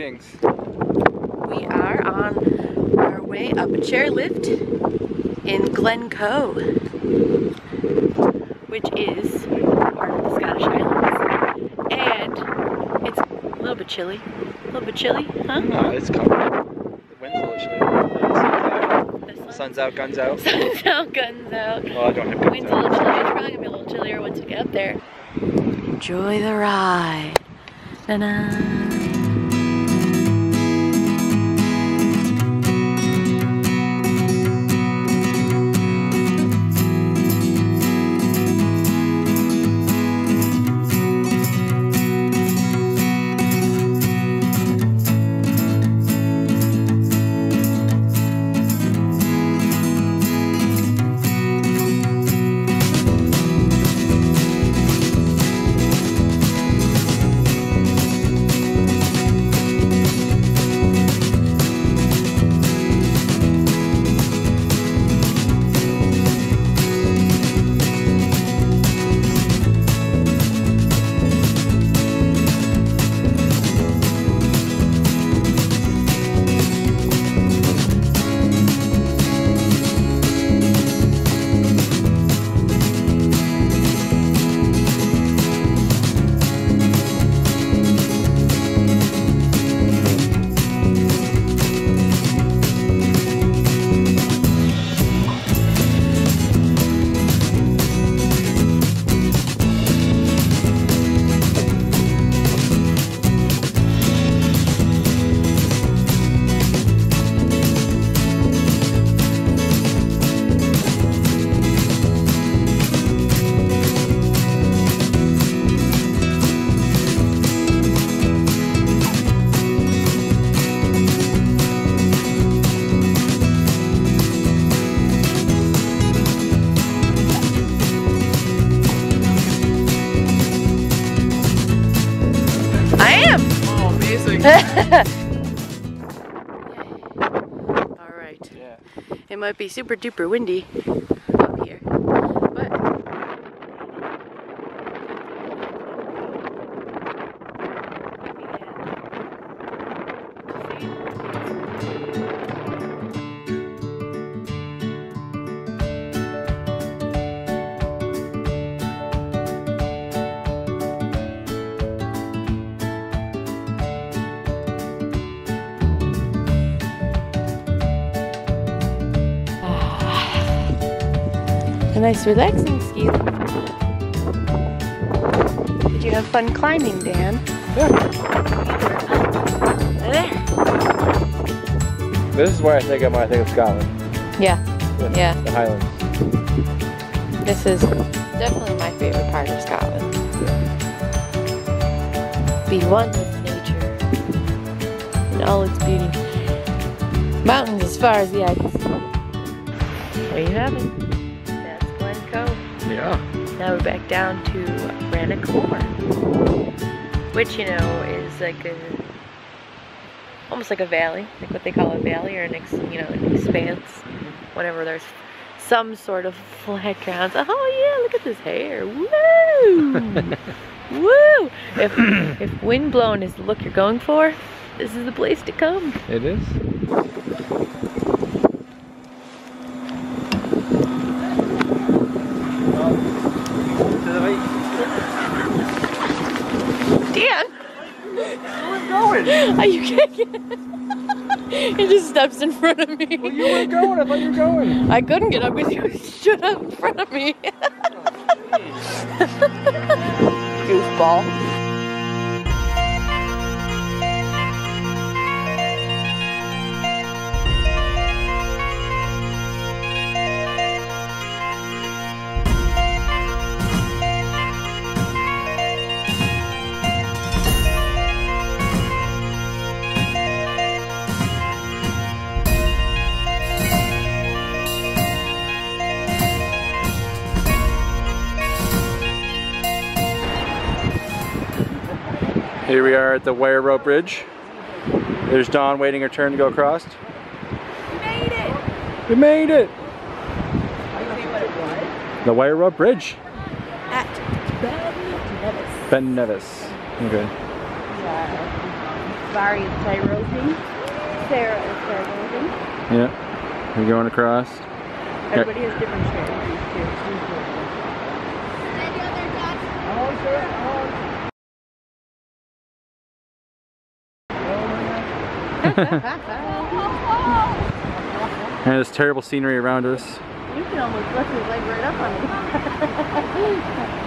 Greetings. We are on our way up a chairlift in Glencoe, which is part of the Scottish Highlands, and it's a little bit chilly. A little bit chilly, huh? No, it's comfortable. The wind's a little chilly. The sun's out, guns out. Sun's out, guns out. Oh, I don't have guns out. Wind's a little chilly. It's probably gonna be a little chillier once we get up there. Enjoy the ride. Ta-da. Alright, yeah. It might be super duper windy up here, but a nice relaxing ski lift. Did you have fun climbing, Dan? Yeah. This is where I think of when I think of Scotland. Yeah. Yeah. The Highlands. This is definitely my favorite part of Scotland. Yeah. Be one with nature and all its beauty. Mountains as far as the eye can see. There you have it. Yeah. Now we're back down to Rannoch Moor, which, you know, is like a, almost like a valley, like what they call a valley, or an an expanse, whenever there's some sort of flat grounds. Oh yeah, look at this hair, woo, woo. If windblown is the look you're going for, this is the place to come. It is. Are you kidding? He just steps in front of me. Well, you weren't going. I thought you were going. I couldn't get up because you stood up in front of me. Goofball. Here we are at the Wire Rope Bridge. There's Dawn waiting her turn to go across. We made it! We made it! The Wire Rope Bridge. At Ben Nevis. Ben Nevis. Okay. Yeah. Barry is tie-roping. Sarah is tie-roping. Yeah. We're going across. Everybody has different strategies too. And there's terrible scenery around us. You can almost lift his leg right up on me.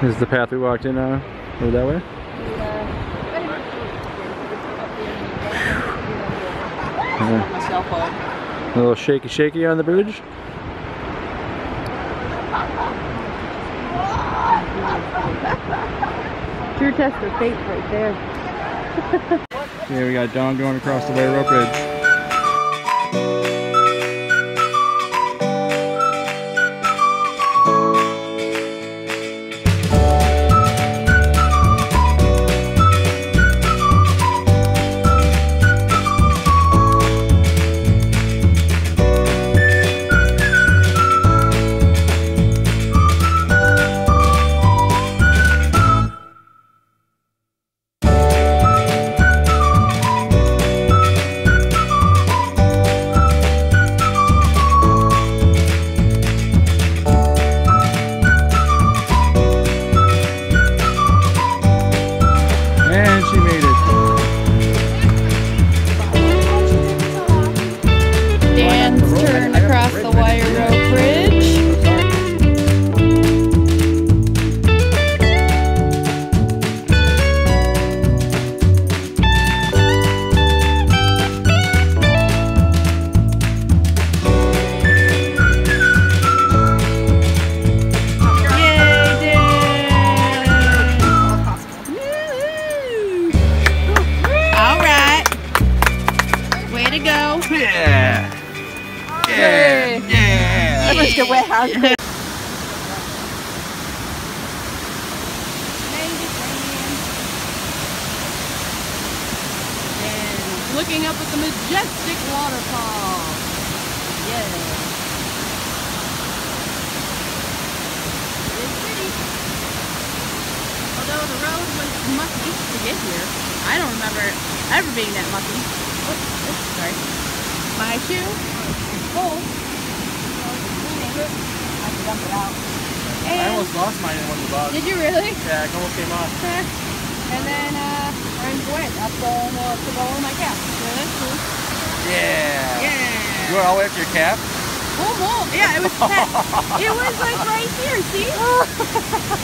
This is the path we walked in now. Go that way? Yeah. A little shaky on the bridge. True test of faith right there. Yeah, we got Don going across the Wire Rope Bridge. The warehouse. Yeah. And looking up at the majestic waterfall. Yeah. It's pretty. Although the road was mucky to get here. I don't remember ever being that mucky. Oops, sorry. My shoe is full. I can dump it out. And I almost lost mine in one of the bogs. Did you really? Yeah, it almost came off. And then orange went up to the hole of my cap. Yeah, that's cool. Yeah. Yeah. You went all the way up to your cap? Oh, yeah, it was it was like right here, see?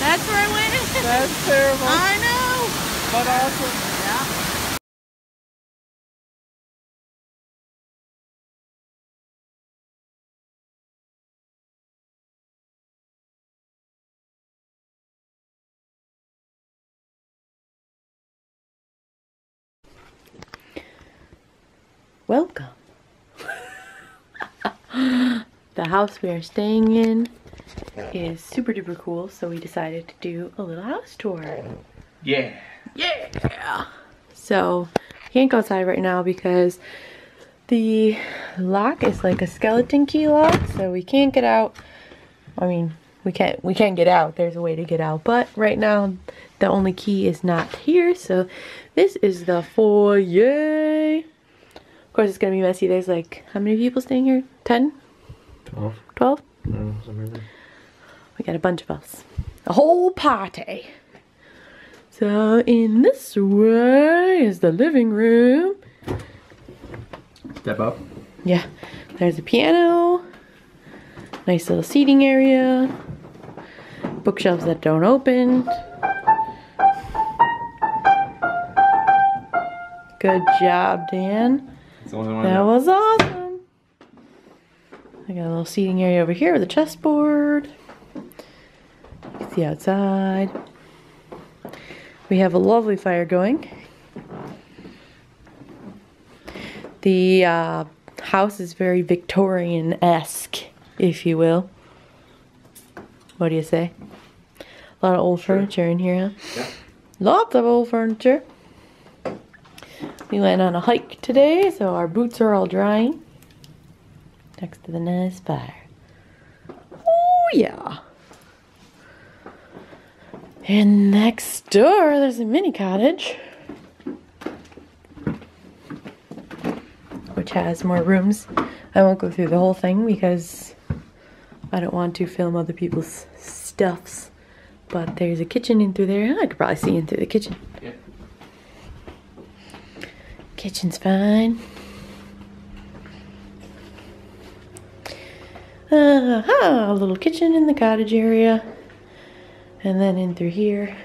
That's where I went. That's terrible. I know. But awesome. Yeah. Welcome. The house we are staying in is super duper cool, so we decided to do a little house tour. Yeah. Yeah. So can't go outside right now because the lock is like a skeleton key lock, so we can't get out. I mean, we can't get out. There's a way to get out, but right now the only key is not here. So this is the foyer. Of course, it's going to be messy. There's like, how many people staying here? 10? 12. 12? No, somewhere. We got a bunch of us. A whole party. So, in this way is the living room. Step up. Yeah. There's a piano. Nice little seating area. Bookshelves that don't open. Good job, Dan. That was awesome. I got a little seating area over here with a chessboard. You can see outside. We have a lovely fire going. The house is very Victorian-esque, if you will. What do you say? A lot of old furniture in here, huh? Yeah. Lots of old furniture. We went on a hike today, so our boots are all drying. Next to the nice fire. Oh, yeah. And next door, there's a mini cottage. Which has more rooms. I won't go through the whole thing because I don't want to film other people's stuffs. But there's a kitchen in through there. I could probably see in through the kitchen. Yeah. Kitchen's fine. A little kitchen in the cottage area. And then in through here.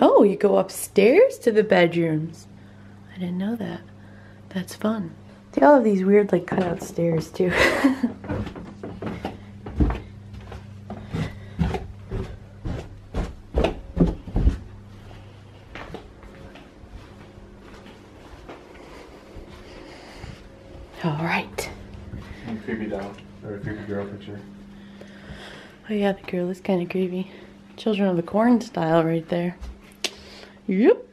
Oh, you go upstairs to the bedrooms. I didn't know that. That's fun. They all have these weird, like, cutout stairs, too. Alright. And creepy doll, or a creepy girl picture. Oh, yeah, the girl is kind of creepy. Children of the Corn style right there. Yep.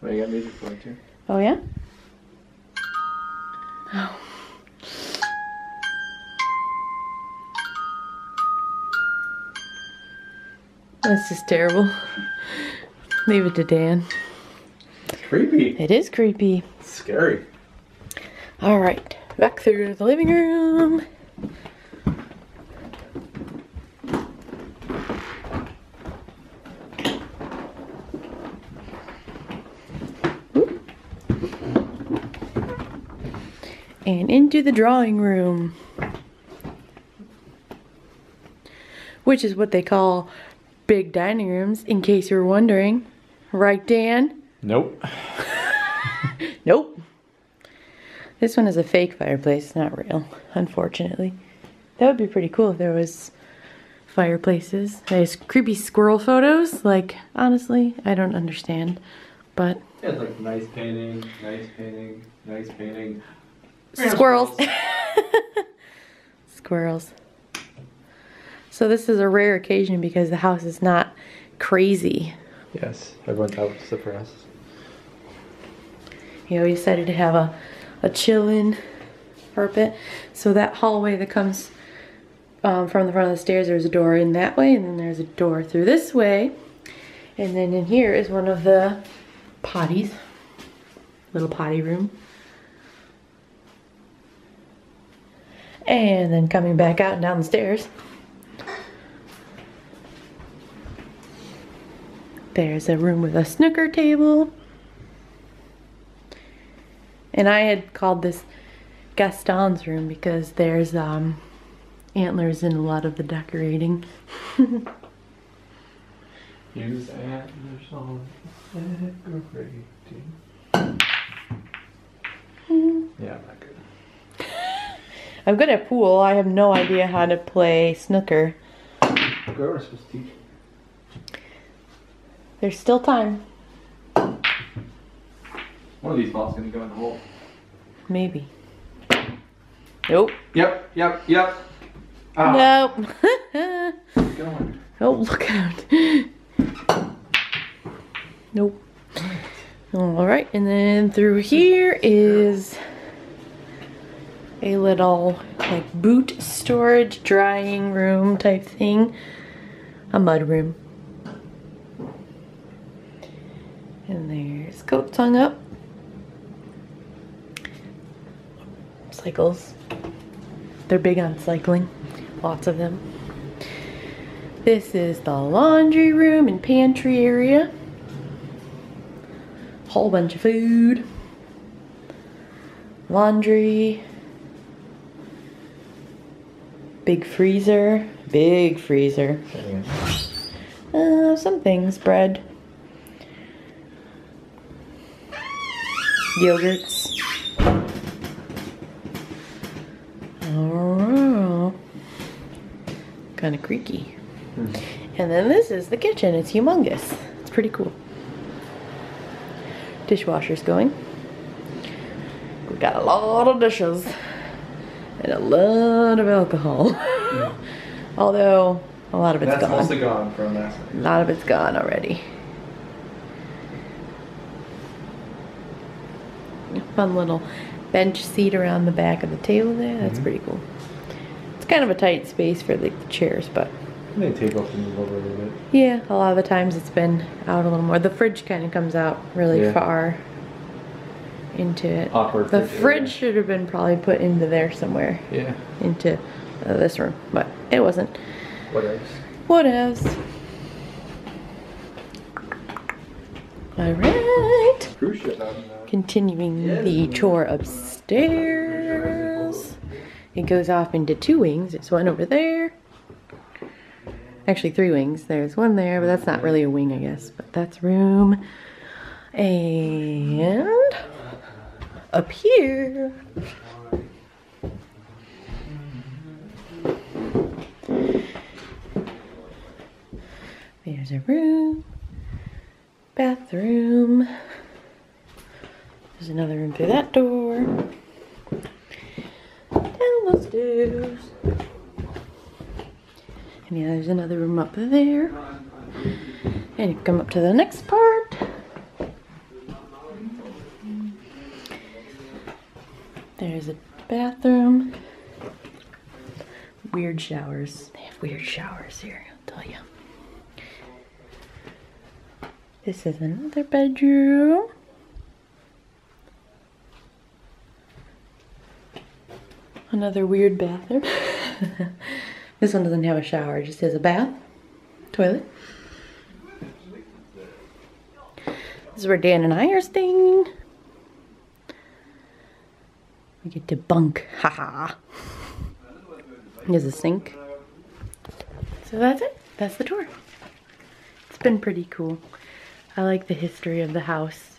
Well, you got music for it too. Oh yeah? Oh. That's just terrible. Leave it to Dan. It's creepy. It is creepy. It's scary. Alright, back through the living room. And into the drawing room, which is what they call big dining rooms, in case you're wondering. Right, Dan? Nope. Nope. This one is a fake fireplace, not real, unfortunately. That would be pretty cool if there was fireplaces. There's creepy squirrel photos. Like, honestly, I don't understand, but... Yeah, it's like nice painting, nice painting, nice painting. Squirrels. Squirrels. So this is a rare occasion because the house is not crazy. Yes, everyone's out suppressed. You know, we decided to have a chillin' carpet. So that hallway that comes from the front of the stairs, there's a door in that way, and then there's a door through this way. And then in here is one of the potties. Little potty room. And then coming back out and down the stairs, there's a room with a snooker table. And I had called this Gaston's room because there's antlers in a lot of the decorating. Use antlers on decorating. Yeah, I'm not good. I'm good at pool. I have no idea how to play snooker. There's still time. One of these balls is going to go in the hole. Maybe. Nope. Yep, yep, yep. Ah. Nope. Keep going. Oh, look out. Nope. Alright, and then through here is... a little like boot storage, drying room type thing. A mud room. And there's coats hung up. Cycles. They're big on cycling. Lots of them. This is the laundry room and pantry area. Whole bunch of food. Laundry. Big freezer. Big freezer. Yeah. Some things. Bread. Yogurts. Oh. Kind of creaky. Mm. And then this is the kitchen. It's humongous. It's pretty cool. Dishwasher's going. We got a lot of dishes. and a lot of alcohol. Yeah. Although a lot of it's gone. That's mostly gone from last night. A lot of it's gone already. A fun little bench seat around the back of the table there. That's pretty cool. It's kind of a tight space for like the chairs, but they take off and move over a little bit. Yeah, a lot of the times it's been out a little more. The fridge kind of comes out really far into it. Awkward. The fridge should have been probably put into there somewhere. Yeah. Into this room, but it wasn't. Whatevs. Whatevs. All right. Continuing the chore upstairs. It goes off into two wings. There's one over there. Actually, three wings. There's one there, but that's not really a wing, I guess. But that's room. And up here. There's a room. Bathroom. There's another room through that door. Down those stairs. And yeah, there's another room up there. And you come up to the next part. There's a bathroom. Weird showers. They have weird showers here, I'll tell you. This is another bedroom. Another weird bathroom. This one doesn't have a shower, it just has a bath, toilet. This is where Dan and I are staying. We get to bunk, haha. There's a sink. So that's it, that's the tour. It's been pretty cool. I like the history of the house.